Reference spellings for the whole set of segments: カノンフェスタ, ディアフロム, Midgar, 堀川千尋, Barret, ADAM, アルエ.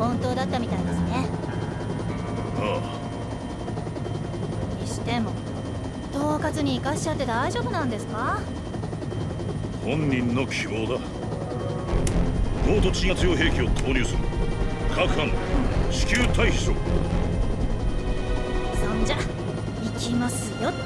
本当だったみたいですね。ああ。にしても統括に生かしちゃって大丈夫なんですか？本人の希望だ。ゴート地が強い兵器を投入する。各班至急退避しろ。そんじゃ行きますよっと。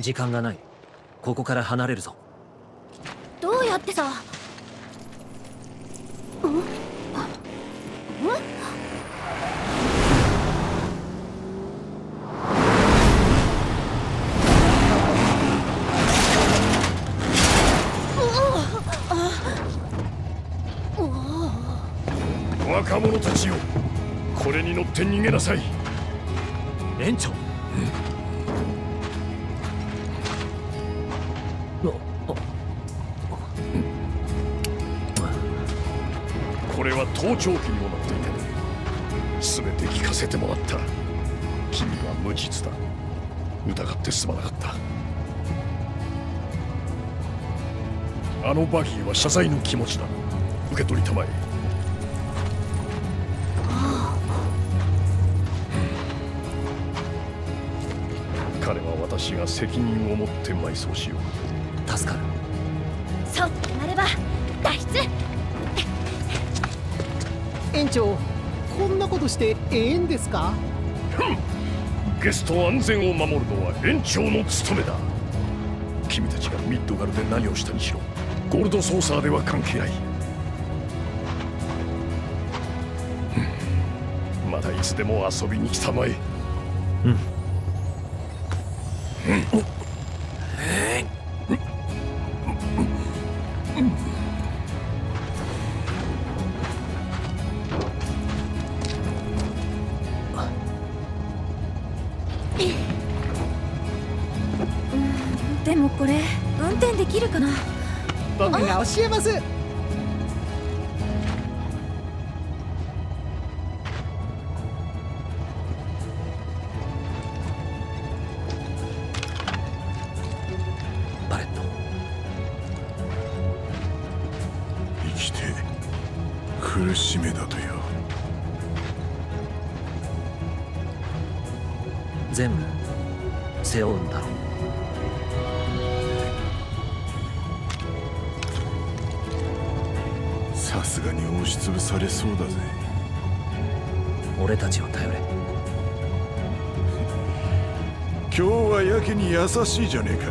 時間がない。ここから離れるぞ。どうやってさ。若者たちよ、これに乗って逃げなさい。園長。これは盗聴器にもなっていて、全て聞かせてもらった。君は無実だ。疑ってすまなかった。あのバギーは謝罪の気持ちだ。受け取りたまえ。彼は私が責任を持って埋葬しよう。助かる。そうとなれば脱出。園長、こんなことしてええんですか？ゲスト安全を守るのは園長の務めだ。君たちがミッドガルで何をしたにしろ、ゴールドソーサーでは関係ない。まだいつでも遊びに来たまえ。教えます。バレット、生きて苦しめだとよ。全部背負うんだろう。さすがに押しつぶされそうだぜ。俺たちを頼れ。今日はやけに優しいじゃねえか。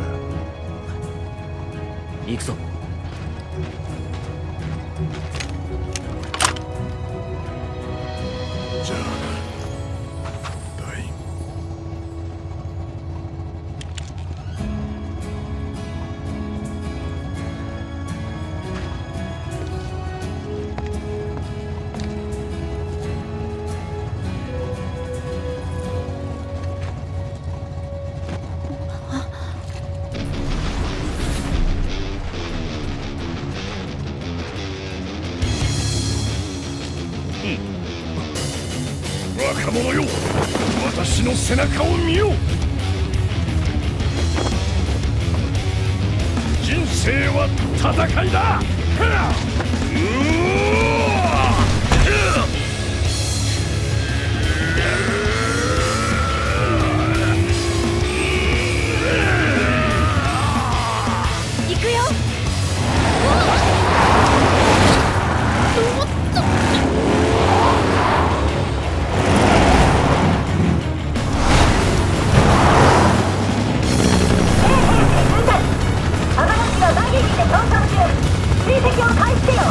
行くぞ。じゃあな。ダイン。背中を見よう。人生は戦いだ。追跡を開始せよ。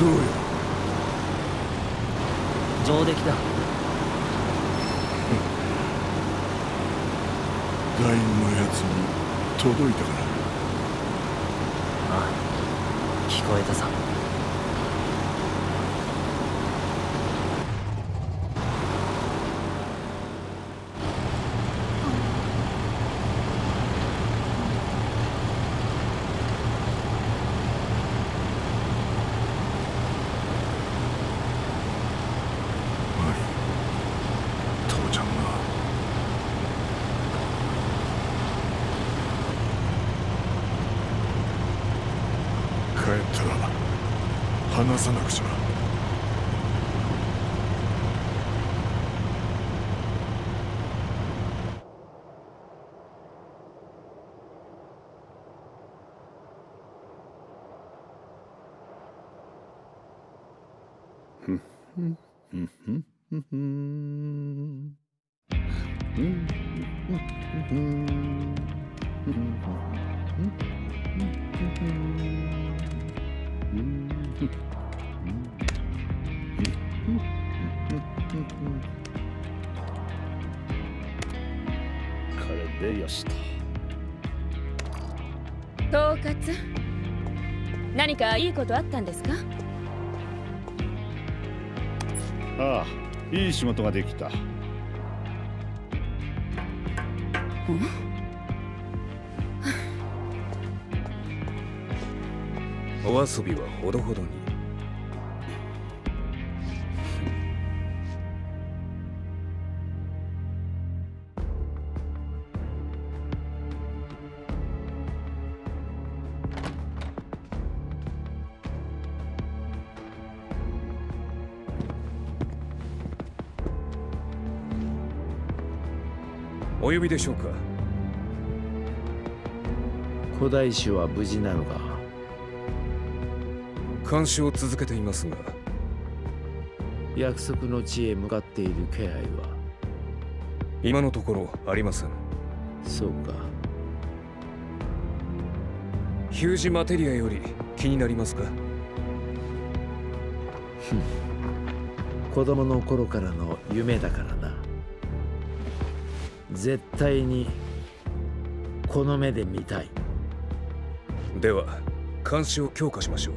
どうよ。上出来だ。ラインのやつに届いたかな。ああ、聞こえたさ。離さなくちゃ。よしと。統括、何かいいことあったんですか？ああ、いい仕事ができた。お遊びはほどほどに。お呼びでしょうか。古代種は無事なのか。監視を続けていますが、約束の地へ向かっている気配は今のところありません。そうか。ヒュージマテリアより気になりますか？子供の頃からの夢だからな。絶対にこの目で見たい。では監視を強化しましょう。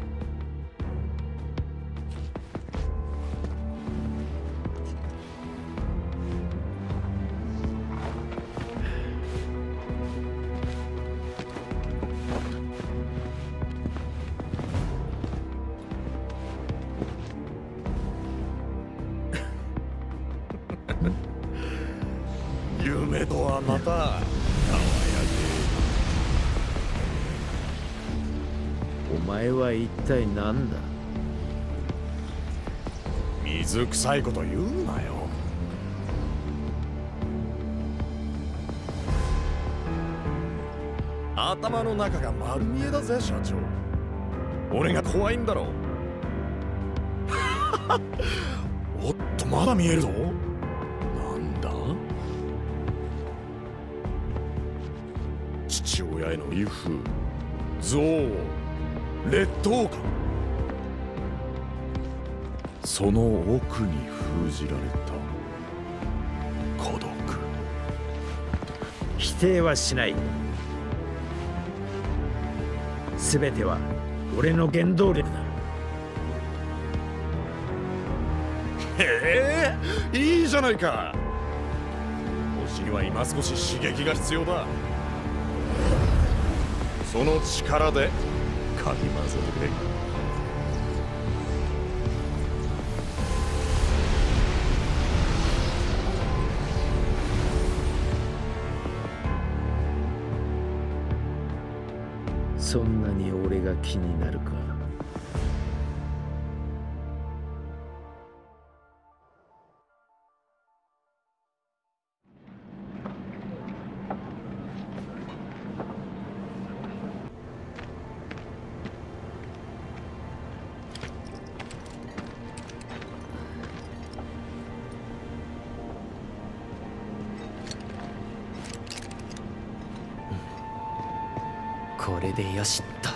夢とはまた輝け。お前は一体何だ。水臭いこと言うなよ。頭の中が丸見えだぜ社長。俺が怖いんだろう。おっと、まだ見えるぞ。父親への威風、憎悪、劣等感、その奥に封じられた孤独。否定はしない。全ては俺の原動力だ。へえ、いいじゃないか。お尻は今少し刺激が必要だ。その力でかき混ぜてくれ。そんなに俺が気になるか。これでよしっと。